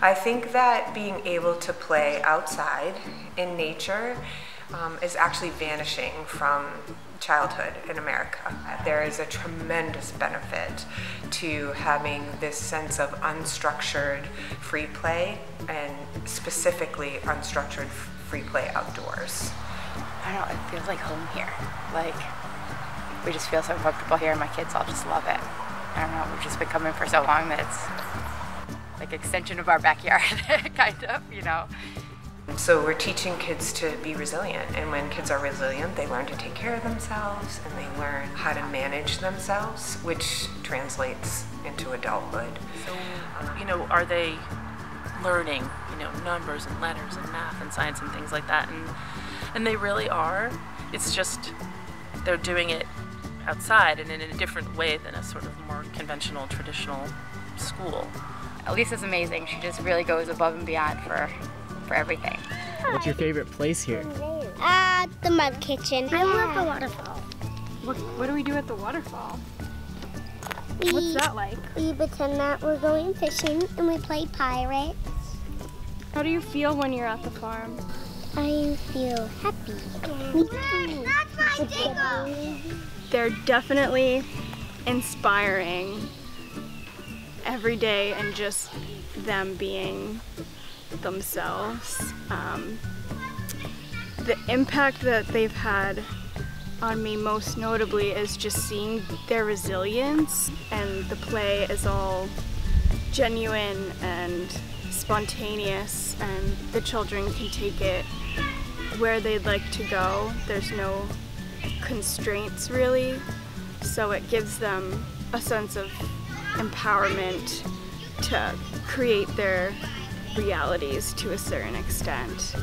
I think that being able to play outside in nature is actually vanishing from childhood in America. There is a tremendous benefit to having this sense of unstructured free play, and specifically unstructured free play outdoors. I don't know, it feels like home here. Like, we just feel so comfortable here, and my kids all just love it. I don't know, we've just been coming for so long that it's like an extension of our backyard, kind of, you know. So we're teaching kids to be resilient, and when kids are resilient, they learn to take care of themselves, and they learn how to manage themselves, which translates into adulthood. So, you know, are they learning, you know, numbers and letters and math and science and things like that? And they really are. It's just they're doing it outside and in a different way than a sort of more conventional, traditional school. Lisa's amazing. She just really goes above and beyond for everything. What's your favorite place here? The mud kitchen. I love the waterfall. What do we do at the waterfall? What's that like? We pretend that we're going fishing and we play pirates. How do you feel when you're at the farm? I feel happy. Look, that's my dingle! They're definitely inspiring every day, and just them being themselves. The impact that they've had on me most notably is just seeing their resilience, and the play is all genuine and spontaneous, and the children can take it where they'd like to go. There's no constraints really, so it gives them a sense of empowerment to create their realities to a certain extent.